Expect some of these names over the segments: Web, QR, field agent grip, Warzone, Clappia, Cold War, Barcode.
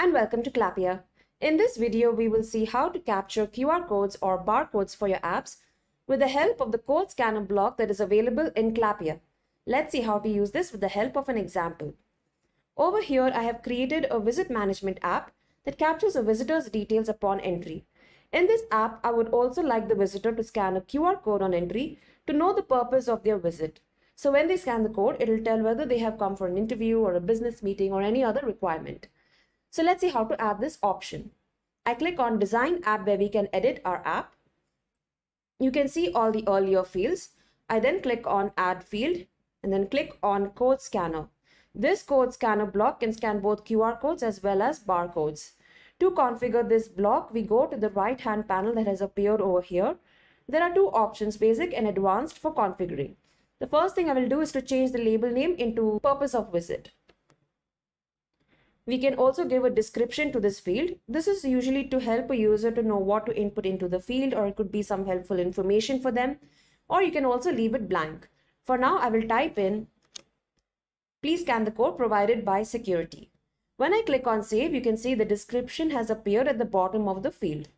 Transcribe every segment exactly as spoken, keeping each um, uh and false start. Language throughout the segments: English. and welcome to Clappia. In this video, we will see how to capture Q R codes or barcodes for your apps with the help of the code scanner block that is available in Clappia. Let's see how to use this with the help of an example. Over here, I have created a visit management app that captures a visitor's details upon entry. In this app, I would also like the visitor to scan a Q R code on entry to know the purpose of their visit. So when they scan the code, it'll tell whether they have come for an interview or a business meeting or any other requirement. So let's see how to add this option. I click on Design App where we can edit our app. You can see all the earlier fields. I then click on Add Field and then click on Code Scanner. This code scanner block can scan both Q R codes as well as barcodes. To configure this block, we go to the right hand panel that has appeared over here. There are two options, basic and advanced, for configuring. The first thing I will do is to change the label name into purpose of visit. We can also give a description to this field. This is usually to help a user to know what to input into the field, or it could be some helpful information for them, or you can also leave it blank. For now, I will type in, please scan the code provided by security. When I click on save, you can see the description has appeared at the bottom of the field.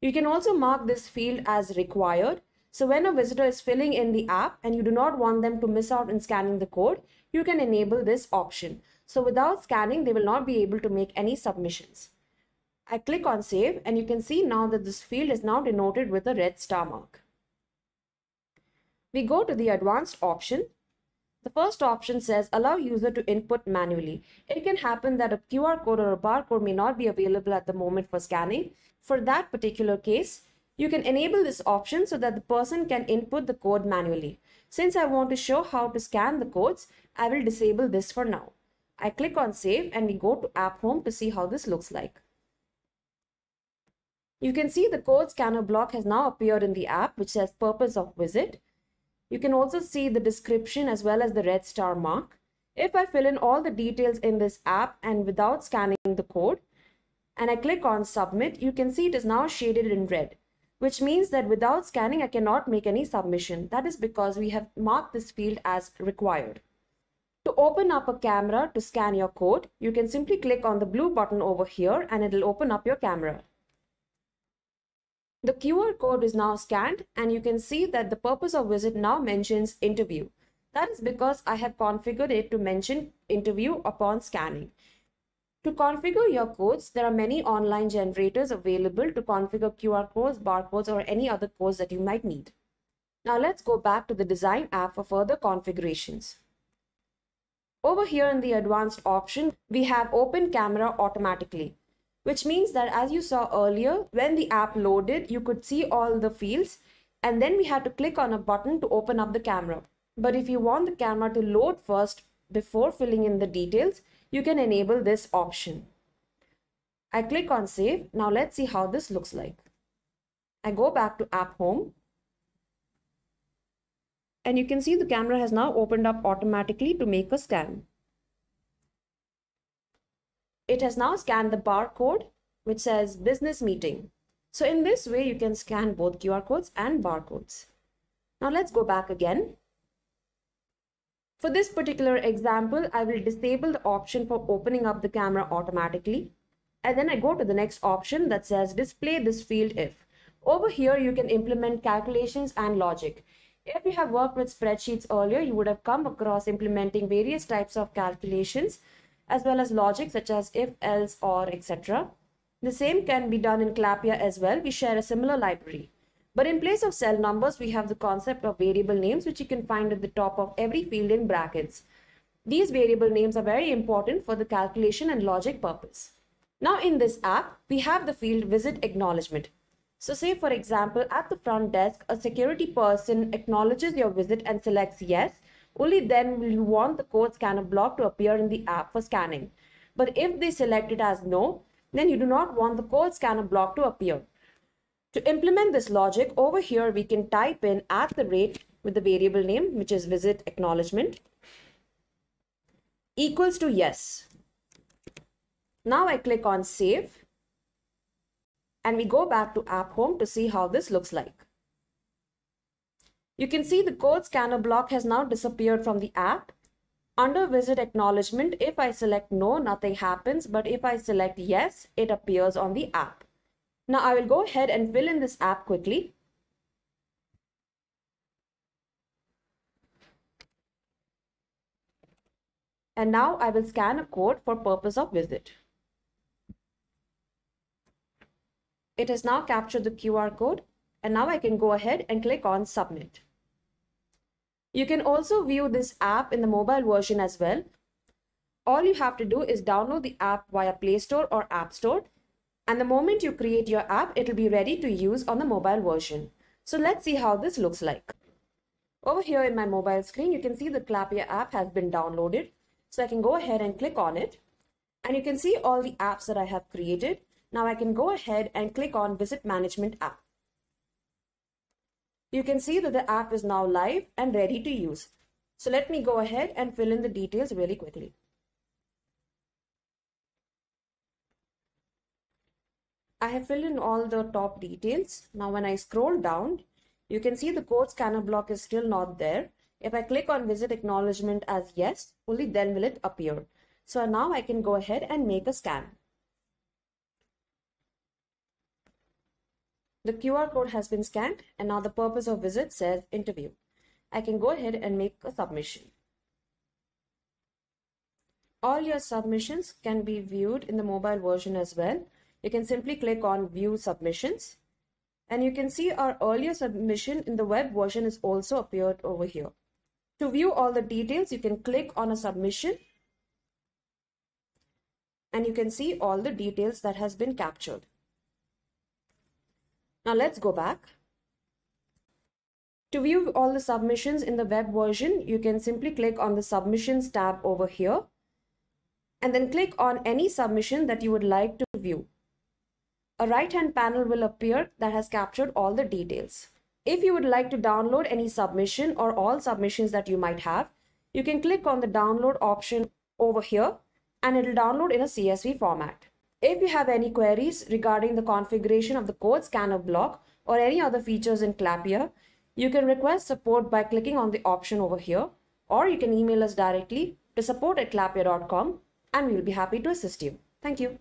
You can also mark this field as required. So when a visitor is filling in the app and you do not want them to miss out in scanning the code, you can enable this option. So without scanning, they will not be able to make any submissions. I click on save and you can see now that this field is now denoted with a red star mark. We go to the advanced option. The first option says allow user to input manually. It can happen that a Q R code or a barcode may not be available at the moment for scanning. For that particular case, you can enable this option so that the person can input the code manually. Since I want to show how to scan the codes, I will disable this for now. I click on save and we go to app home to see how this looks like. You can see the code scanner block has now appeared in the app, which says purpose of visit. You can also see the description as well as the red star mark. If I fill in all the details in this app and without scanning the code, and I click on submit, you can see it is now shaded in red, which means that without scanning, I cannot make any submission. That is because we have marked this field as required. To open up a camera to scan your code, you can simply click on the blue button over here and it'll open up your camera. The Q R code is now scanned and you can see that the purpose of visit now mentions interview. That is because I have configured it to mention interview upon scanning. To configure your codes, there are many online generators available to configure Q R codes, barcodes, or any other codes that you might need. Now let's go back to the design app for further configurations. Over here in the advanced option, we have open camera automatically, which means that as you saw earlier, when the app loaded, you could see all the fields and then we had to click on a button to open up the camera. But if you want the camera to load first before filling in the details, you can enable this option. I click on save. Now let's see how this looks like. I go back to app home. And you can see the camera has now opened up automatically to make a scan. It has now scanned the barcode, which says business meeting. So in this way, you can scan both Q R codes and barcodes. Now let's go back again. For this particular example, I will disable the option for opening up the camera automatically. And then I go to the next option that says display this field if. Over here, you can implement calculations and logic. If you have worked with spreadsheets earlier, you would have come across implementing various types of calculations as well as logic such as if, else, or et cetera. The same can be done in Clappia as well. We share a similar library. But in place of cell numbers, we have the concept of variable names, which you can find at the top of every field in brackets. These variable names are very important for the calculation and logic purpose. Now in this app, we have the field visit acknowledgement. So say for example, at the front desk, a security person acknowledges your visit and selects yes. Only then will you want the code scanner block to appear in the app for scanning. But if they select it as no, then you do not want the code scanner block to appear. To implement this logic, over here we can type in at the rate with the variable name, which is visit acknowledgement, equals to yes. Now I click on save and we go back to app home to see how this looks like. You can see the code scanner block has now disappeared from the app Under visit acknowledgement, if I select no, nothing happens, but if I select yes, it appears on the app. Now I will go ahead and fill in this app quickly. And now I will scan a code for purpose of visit. It has now captured the Q R code, and now I can go ahead and click on submit. You can also view this app in the mobile version as well. All you have to do is download the app via Play Store or App Store. And the moment you create your app, it'll be ready to use on the mobile version. So let's see how this looks like. Over here in my mobile screen, you can see the Clappia app has been downloaded. So I can go ahead and click on it. And you can see all the apps that I have created. Now I can go ahead and click on Visit Management App. You can see that the app is now live and ready to use. So let me go ahead and fill in the details really quickly. I have filled in all the top details. Now when I scroll down, you can see the code scanner block is still not there. If I click on visit acknowledgement as yes, only then will it appear. So now I can go ahead and make a scan. The Q R code has been scanned, and now the purpose of visit says interview. I can go ahead and make a submission. All your submissions can be viewed in the mobile version as well. You can simply click on view submissions, and you can see our earlier submission in the web version is also appeared over here. To view all the details, you can click on a submission, and you can see all the details that has been captured. Now let's go back. To view all the submissions in the web version, you can simply click on the submissions tab over here and then click on any submission that you would like to view. A right-hand panel will appear that has captured all the details. If you would like to download any submission or all submissions that you might have, you can click on the download option over here and it will download in a C S V format. If you have any queries regarding the configuration of the code scanner block or any other features in Clappia, you can request support by clicking on the option over here, or you can email us directly to support at clappia dot com and we will be happy to assist you. Thank you.